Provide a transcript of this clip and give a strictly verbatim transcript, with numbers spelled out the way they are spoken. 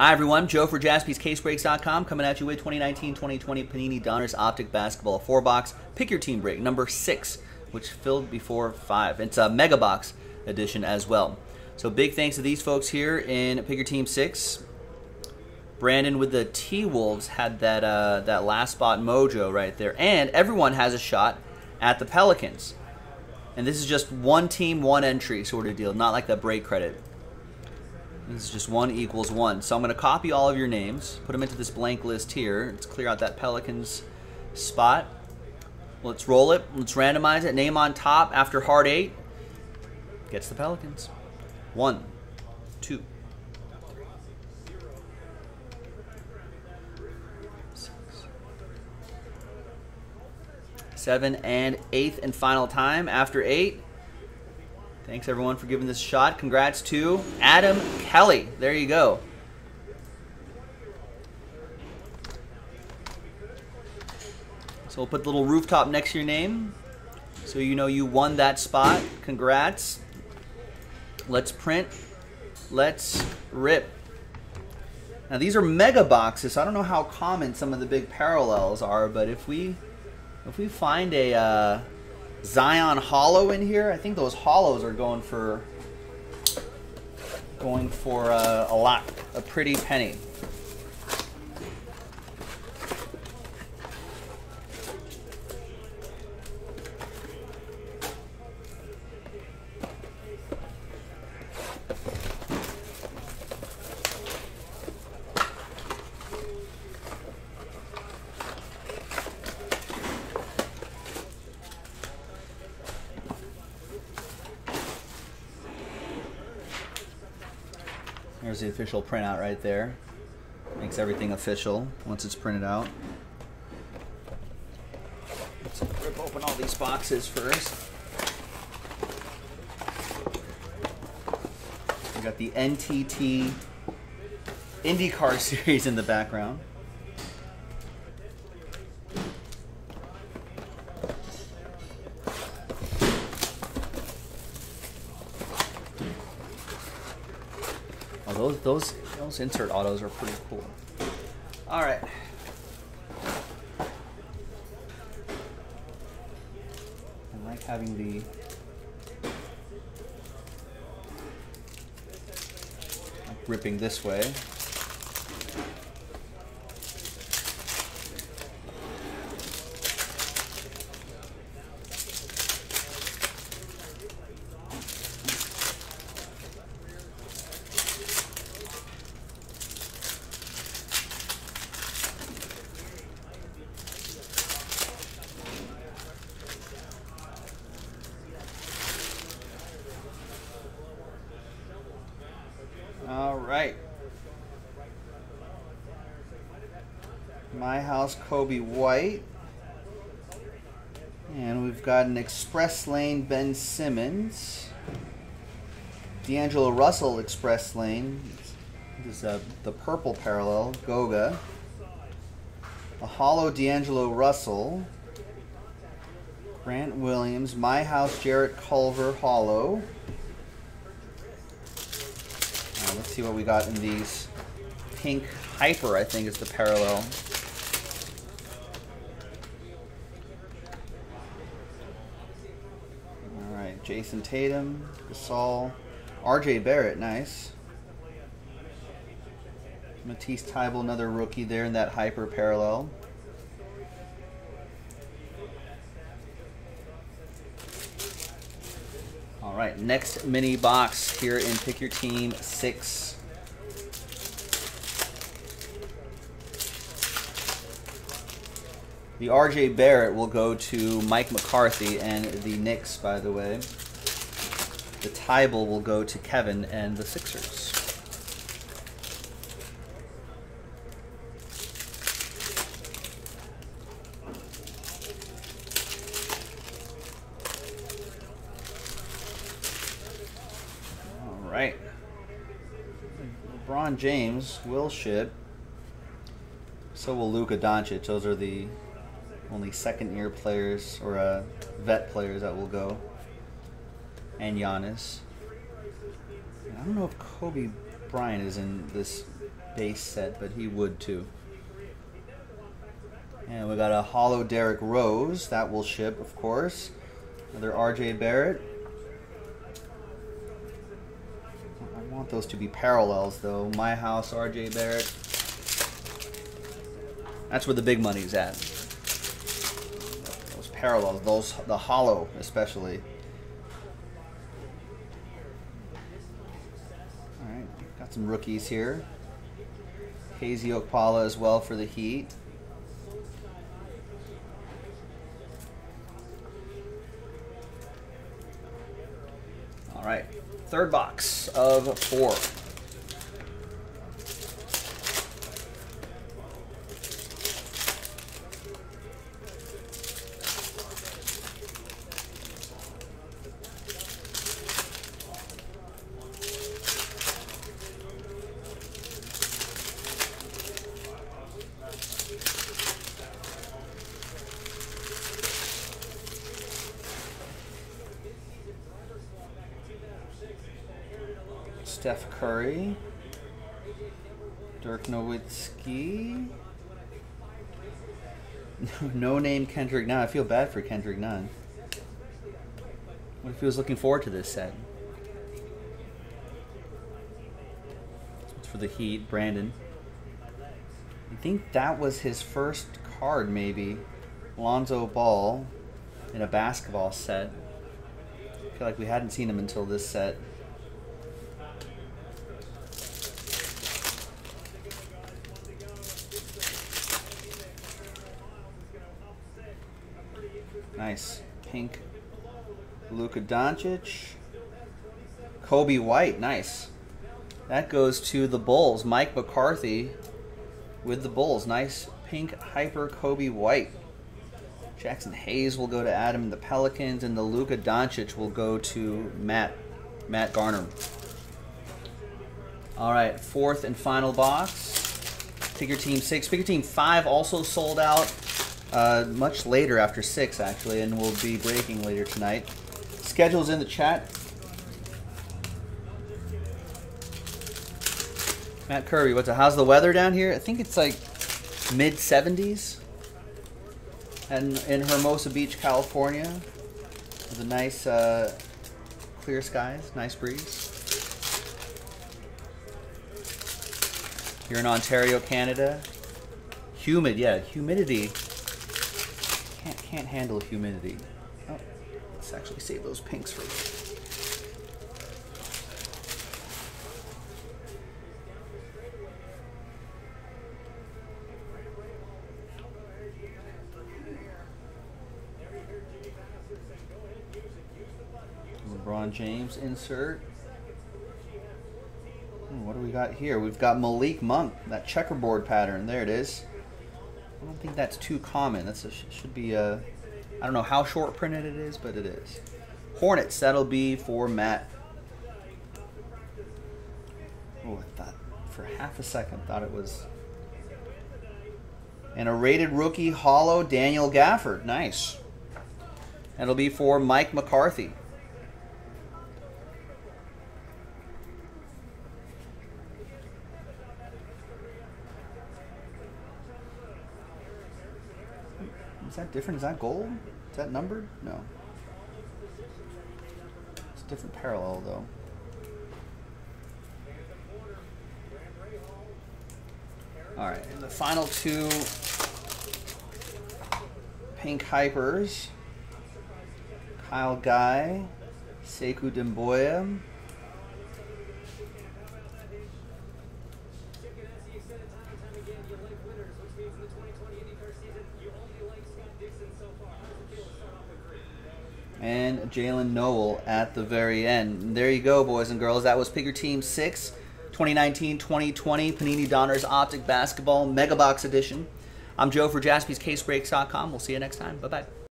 Hi everyone, Joe for Jaspys Case Breaks dot com coming at you with twenty nineteen twenty twenty Panini Donruss Optic Basketball four box. Pick your team break, number six, which filled before five. It's a mega box edition as well. So big thanks to these folks here in Pick Your Team six. Brandon with the T-Wolves had that, uh, that last spot mojo right there. And everyone has a shot at the Pelicans. And this is just one team, one entry sort of deal, not like that break credit. This is just one equals one. So I'm going to copy all of your names, put them into this blank list here. Let's clear out that Pelicans spot. Let's roll it. Let's randomize it. Name on top after hard eight gets the Pelicans. One, two, three, six, seven, and eighth and final time after eight. Thanks, everyone, for giving this shot. Congrats to Adam Kelly. There you go. So we'll put the little rooftop next to your name so you know you won that spot. Congrats. Let's print. Let's rip. Now, these are mega boxes, so I don't know how common some of the big parallels are, but if we, if we find a... Uh, Zion hollow in here. I think those hollows are going for going for uh, a lot, a pretty penny. There's the official printout right there. Makes everything official once it's printed out. Let's rip open all these boxes first. We got the N T T IndyCar series in the background. Those, those, those insert autos are pretty cool. All right. I like having the... like ripping this way. My House, Coby White. And we've got an Express Lane, Ben Simmons. D'Angelo Russell, Express Lane. This is uh, the purple parallel, Goga. A hollow D'Angelo Russell. Grant Williams, My House, Jarrett Culver, hollow. Right, let's see what we got in these. Pink Hyper, I think, is the parallel. Jason Tatum, Gasol, R J Barrett, nice. Matisse Thybulle, another rookie there in that hyper parallel. All right, next mini box here in Pick Your Team six. The R J Barrett will go to Mike McCarthy and the Knicks, by the way. The Thybulle will go to Kevin and the Sixers. All right. LeBron James will ship. So will Luka Doncic. Those are the only second-year players or uh, vet players that will go, and Giannis. I don't know if Kobe Bryant is in this base set, but he would too. And we got a hollow Derek Rose. That will ship, of course. Another R J. Barrett. I want those to be parallels, though. My house, R J. Barrett. That's where the big money's at. Those parallels, those the hollow especially. All right, got some rookies here. Hazy Okpala as well for the Heat. All right, third box of four. Steph Curry, Dirk Nowitzki, no-name Kendrick Nunn. I feel bad for Kendrick Nunn. What if he was looking forward to this set? It's for the Heat, Brandon. I think that was his first card, maybe. Lonzo Ball in a basketball set. I feel like we hadn't seen him until this set. Nice. Pink. Luka Doncic. Coby White. Nice. That goes to the Bulls. Mike McCarthy with the Bulls. Nice pink hyper Coby White. Jackson Hayes will go to Adam and the Pelicans, and the Luka Doncic will go to Matt, Matt Garner. All right, fourth and final box. Figure Team six. Figure Team five also sold out. Uh, much later, after six actually, and we'll be breaking later tonight. Schedule's in the chat. Matt Kirby, what's up? How's the weather down here? I think it's like mid seventies. And in Hermosa Beach, California, with a nice uh, clear skies, nice breeze. Here in Ontario, Canada, humid. Yeah, humidity. Can't, can't handle humidity. Oh, let's actually save those pinks for you. LeBron James insert. Hmm, what do we got here? We've got Malik Monk, that checkerboard pattern. There it is. I don't think that's too common. That's a, should be a, I don't know how short printed it is, but it is. Hornets, that'll be for Matt. Oh, I thought for half a second, thought it was. And a rated rookie hollow Daniel Gafford. Nice. That'll be for Mike McCarthy. Is that different? Is that gold? Is that numbered? No. It's a different parallel, though. All right, and the final two pink hypers. Kyle Guy, Sekou Doumbouya. And Jalen Noël at the very end. And there you go, boys and girls. That was Figure Team six, twenty nineteen twenty twenty Panini Donruss Optic Basketball Mega Box Edition. I'm Joe for Jaspys Case Breaks dot com. We'll see you next time. Bye-bye.